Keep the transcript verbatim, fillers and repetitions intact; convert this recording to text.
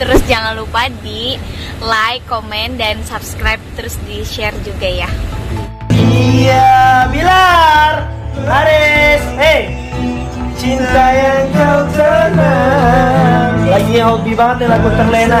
Terus jangan lupa di like, komen, dan subscribe. Terus di share juga ya. Iya Bilar Haris, hey, cinta yang kau tenang. Lagunya hobi banget nih, lagu terlena.